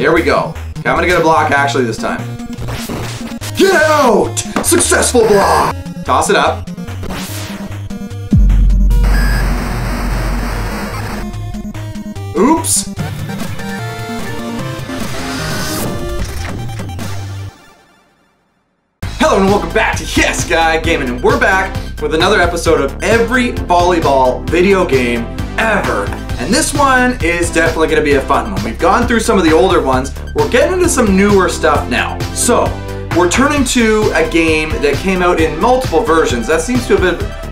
Here we go. Okay, I'm gonna get a block actually this time. Get out! Successful block! Toss it up. Oops! Hello and welcome back to Yes Guy Gaming, and we're back with another episode of every volleyball video game ever. And this one is definitely going to be a fun one. We've gone through some of the older ones. We're getting into some newer stuff now. So, we're turning to a game that came out in multiple versions. That seems to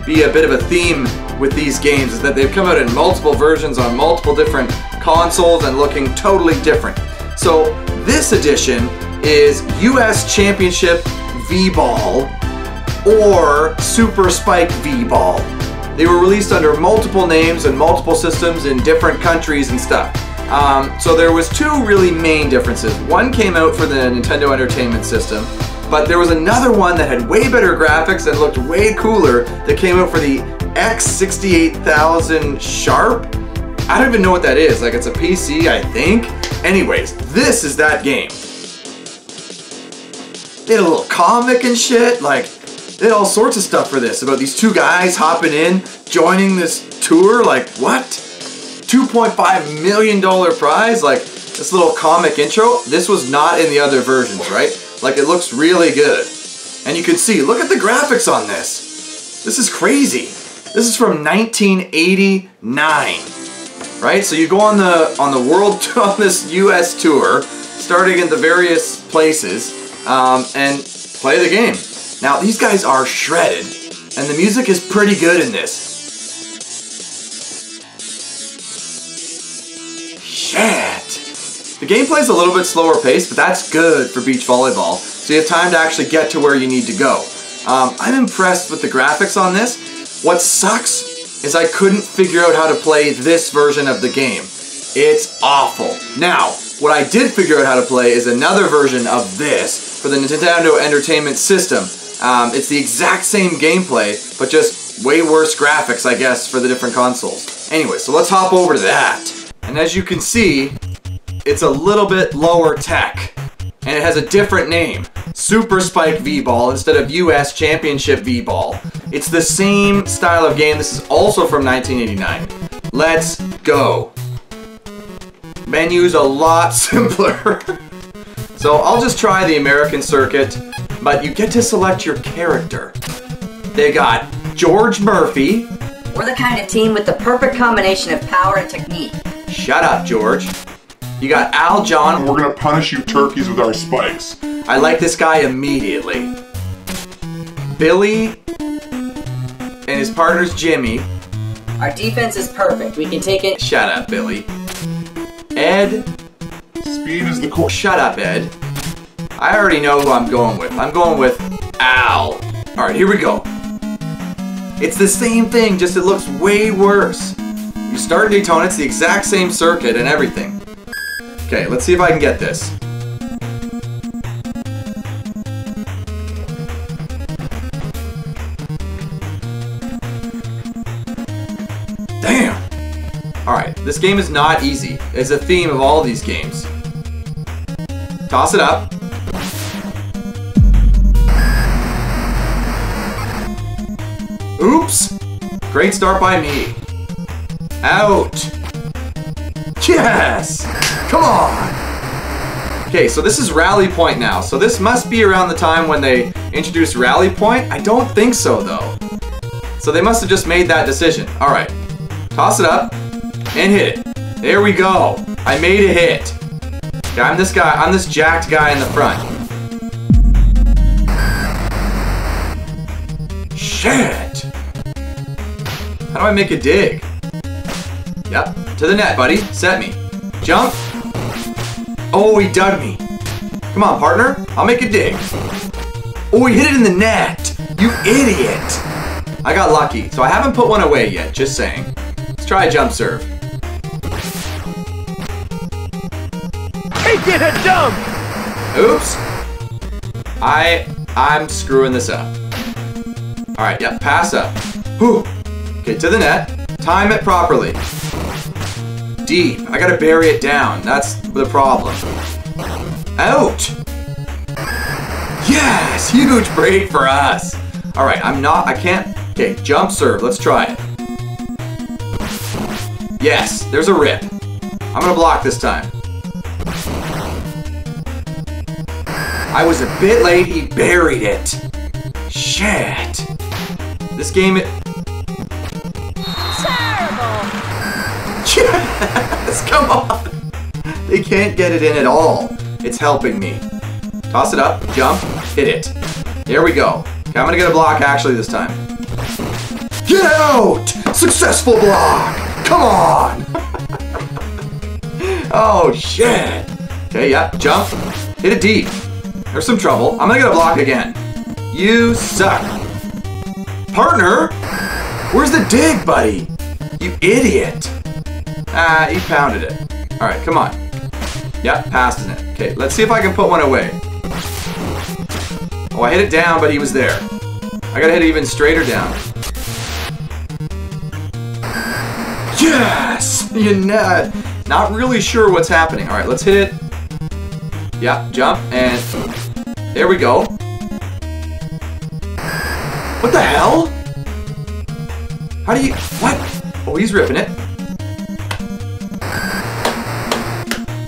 be a bit of a theme with these games, is that they've come out in multiple versions on multiple different consoles and looking totally different. So, this edition is US Championship V-Ball or Super Spike V-Ball. They were released under multiple names and multiple systems in different countries and stuff. So there was two really main differences. One came out for the Nintendo Entertainment System, but there was another one that had way better graphics and looked way cooler that came out for the X68000 Sharp. I don't even know what that is. Like, it's a PC, I think. Anyways, this is that game. They had a little comic and shit, like, they had all sorts of stuff for this, about these two guys hopping in, joining this tour, like, what? $2.5 million prize? Like, this little comic intro, this was not in the other versions, right? Like, it looks really good. And you can see, look at the graphics on this. This is crazy. This is from 1989, right? So you go on the world, on this US tour, starting in the various places, and play the game. Now, these guys are shredded, and the music is pretty good in this. Shit! The gameplay's a little bit slower paced, but that's good for beach volleyball, so you have time to actually get to where you need to go. I'm impressed with the graphics on this. What sucks is I couldn't figure out how to play this version of the game. It's awful. Now, what I did figure out how to play is another version of this for the Nintendo Entertainment System. It's the exact same gameplay, but just way worse graphics, I guess, for the different consoles. Anyway, so let's hop over to that. And as you can see, it's a little bit lower tech. And it has a different name. Super Spike V-Ball instead of US Championship V-Ball. It's the same style of game. This is also from 1989. Let's go. Menu's a lot simpler. So I'll just try the American circuit, but you get to select your character. They got George Murphy. We're the kind of team with the perfect combination of power and technique. Shut up, George. You got Al John. We're gonna punish you turkeys with our spikes. I like this guy immediately. Billy and his partner's Jimmy. Our defense is perfect. We can take it. Shut up, Billy. Ed. Speed is the core. Shut up, Ed. I already know who I'm going with. I'm going with Al. Alright, here we go. It's the same thing, just it looks way worse. You start in Daytona, it's the exact same circuit and everything. Okay, let's see if I can get this. Alright, this game is not easy. It's a theme of all these games. Toss it up. Oops! Great start by me. Out! Yes! Come on! Okay, so this is Rally Point now. So this must be around the time when they introduced Rally Point. I don't think so, though. So they must have just made that decision. Alright, toss it up. And hit it. There we go. I made a hit. Okay, I'm this jacked guy in the front. Shit! How do I make a dig? Yep. To the net, buddy. Set me. Jump. Oh, he dug me. Come on, partner. I'll make a dig. Oh, he hit it in the net. You idiot. I got lucky. So I haven't put one away yet, just saying. Let's try a jump serve. Get a jump! Oops! I'm screwing this up. Alright, yep, pass up. Whew! Get to the net. Time it properly. Deep. I gotta bury it down. That's the problem. out. Yes, huge break for us. All right, I can't. Okay, jump serve. Let's try it. Yes, there's a rip. I'm gonna block this time. I was a bit late. He buried it. Shit. This game. Terrible. Yes, come on. They can't get it in at all. It's helping me. Toss it up, jump, hit it. There we go. Okay, I'm gonna get a block actually this time. Get out! Successful block! Come on! Oh, shit. Okay, yeah, jump, hit it deep. There's some trouble. I'm gonna get a block again. You suck. Partner? Where's the dig, buddy? You idiot. Ah, he pounded it. All right, come on. Yep, passed it. Okay, let's see if I can put one away. Oh, I hit it down, but he was there. I gotta hit it even straighter down. Yes! You're not really sure what's happening. All right, let's hit it. Yep, jump, and there we go. What the hell? How do you, what? Oh, he's ripping it.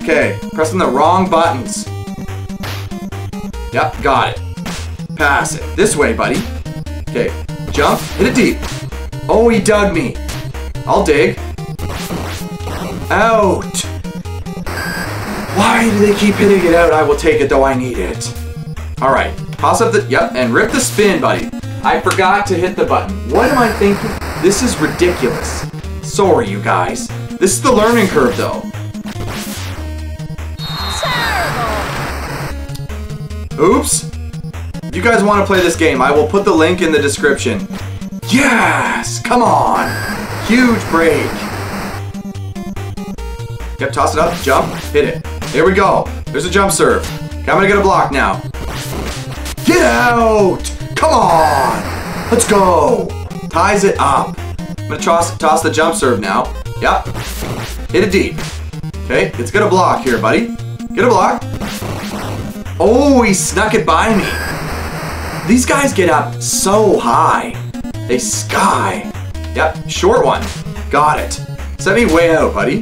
Okay, pressing the wrong buttons. Yep, got it. Pass it. This way, buddy. Okay, jump, hit it deep. Oh, he dug me. I'll dig. Out. Why do they keep hitting it out? I will take it though, I need it. All right, toss up the, yep, and rip the spin, buddy. I forgot to hit the button. What am I thinking? This is ridiculous. Sorry, you guys. This is the learning curve though. Oops. If you guys want to play this game, I will put the link in the description. Yes! Come on! Huge break. Yep, toss it up, jump, hit it. There we go. There's a jump serve. Okay, I'm gonna get a block now. Get out! Come on! Let's go! Ties it up. I'm gonna toss the jump serve now. Yep. Hit it deep. Okay, let's get a block here, buddy. Get a block. Oh, he snuck it by me. These guys get up so high. They sky. Yep, short one. Got it. Set me way out, buddy.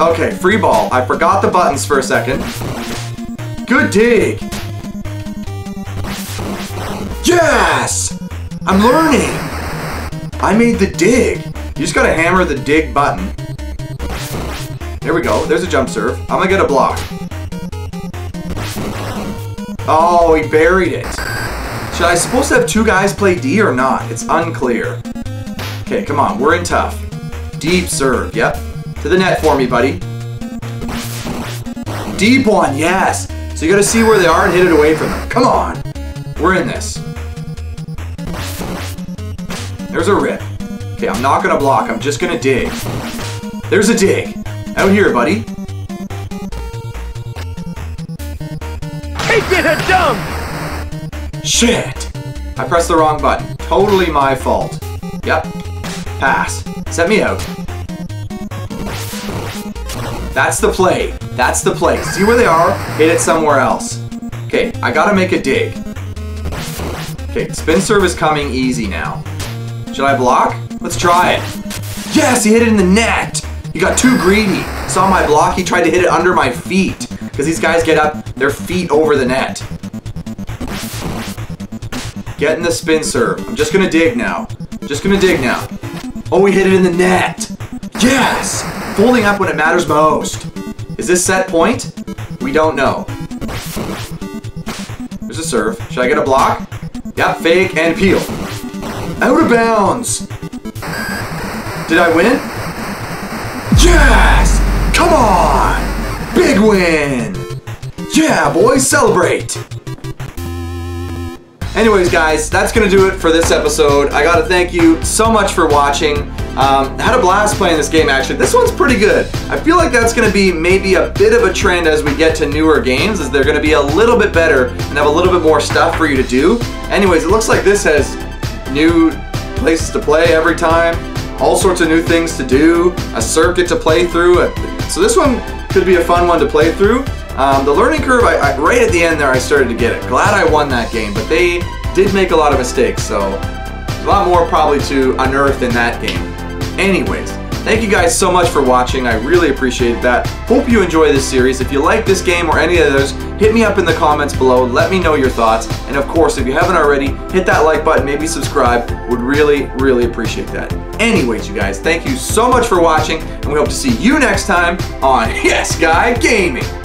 Okay, free ball. I forgot the buttons for a second. Good dig. Yes! I'm learning. I made the dig. You just gotta hammer the dig button. There we go. There's a jump serve. I'm gonna get a block. Oh, he buried it. Should I supposed to have two guys play D or not? It's unclear. Okay, come on. We're in tough. Deep serve. Yep. To the net for me, buddy. Deep one. Yes. So you gotta see where they are and hit it away from them. Come on. We're in this. There's a rip. Okay, I'm not gonna block. I'm just gonna dig. There's a dig. Out here, buddy. He did a dump! Shit! I pressed the wrong button. Totally my fault. Yep. Pass. Set me out. That's the play. That's the play. See where they are? Hit it somewhere else. Okay, I gotta make a dig. Okay, spin serve is coming easy now. Should I block? Let's try it. Yes, he hit it in the net! He got too greedy. Saw my block, he tried to hit it under my feet. Because these guys get up their feet over the net. Getting the spin serve. I'm just gonna dig now. Just gonna dig now. Oh, he hit it in the net. Yes! Folding up when it matters most. Is this set point? We don't know. There's a serve. Should I get a block? Yep, fake and peel. Out of bounds. Did I win? Yes! Come on! Big win! Yeah, boys, celebrate! Anyways, guys, that's gonna do it for this episode. I gotta thank you so much for watching. I had a blast playing this game, actually. This one's pretty good. I feel like that's gonna be maybe a bit of a trend as we get to newer games, is they're gonna be a little bit better and have a little bit more stuff for you to do. Anyways, it looks like this has new places to play every time. All sorts of new things to do, a circuit to play through. So this one Should be a fun one to play through. The learning curve, right at the end there, I started to get it. Glad I won that game, but they did make a lot of mistakes, so a lot more probably to unearth in that game. Anyways, thank you guys so much for watching. I really appreciate that. Hope you enjoy this series. If you like this game or any of those, hit me up in the comments below. Let me know your thoughts. And of course, if you haven't already, hit that like button, maybe subscribe. Would really, really appreciate that. Anyways, you guys, thank you so much for watching, and we hope to see you next time on Yes Guy Gaming.